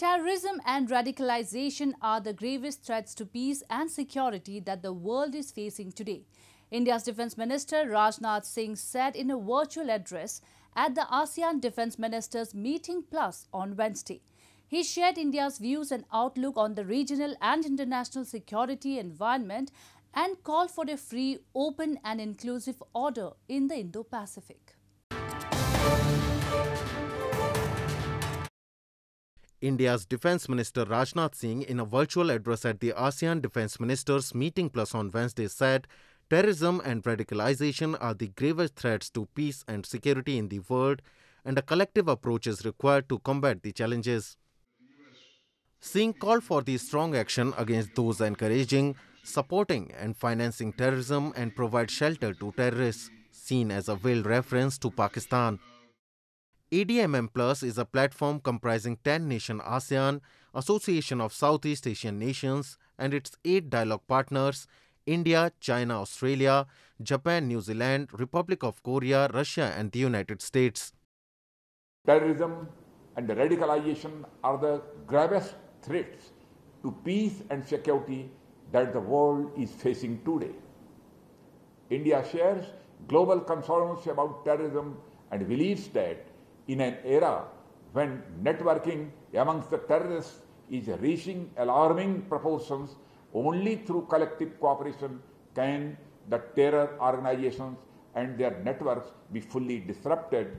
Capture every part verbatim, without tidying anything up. Terrorism and radicalization are the gravest threats to peace and security that the world is facing today. India's Defence Minister Rajnath Singh said in a virtual address at the ASEAN Defence Ministers Meeting Plus on Wednesday. He shared India's views and outlook on the regional and international security environment and called for a free, open and inclusive order in the Indo-Pacific. India's Defence Minister Rajnath Singh, in a virtual address at the ASEAN Defence Ministers Meeting Plus on Wednesday, said terrorism and radicalization are the gravest threats to peace and security in the world, and a collective approach is required to combat the challenges. Singh called for the strong action against those encouraging, supporting and financing terrorism and provide shelter to terrorists, seen as a veiled reference to Pakistan. A D M M Plus is a platform comprising ten-nation ASEAN, Association of Southeast Asian Nations, and its eight dialogue partners, India, China, Australia, Japan, New Zealand, Republic of Korea, Russia, and the United States. Terrorism and radicalization are the gravest threats to peace and security that the world is facing today. India shares global concerns about terrorism and believes that in an era when networking amongst the terrorists is reaching alarming proportions, only through collective cooperation can the terror organizations and their networks be fully disrupted.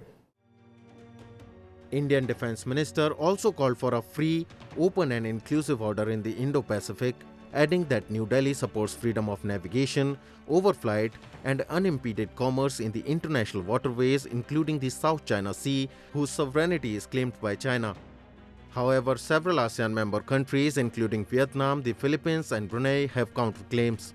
Indian Defence Minister also called for a free, open and inclusive order in the Indo-Pacific, adding that New Delhi supports freedom of navigation, overflight and unimpeded commerce in the international waterways, including the South China Sea, whose sovereignty is claimed by China. However, several ASEAN member countries, including Vietnam, the Philippines and Brunei, have counterclaims.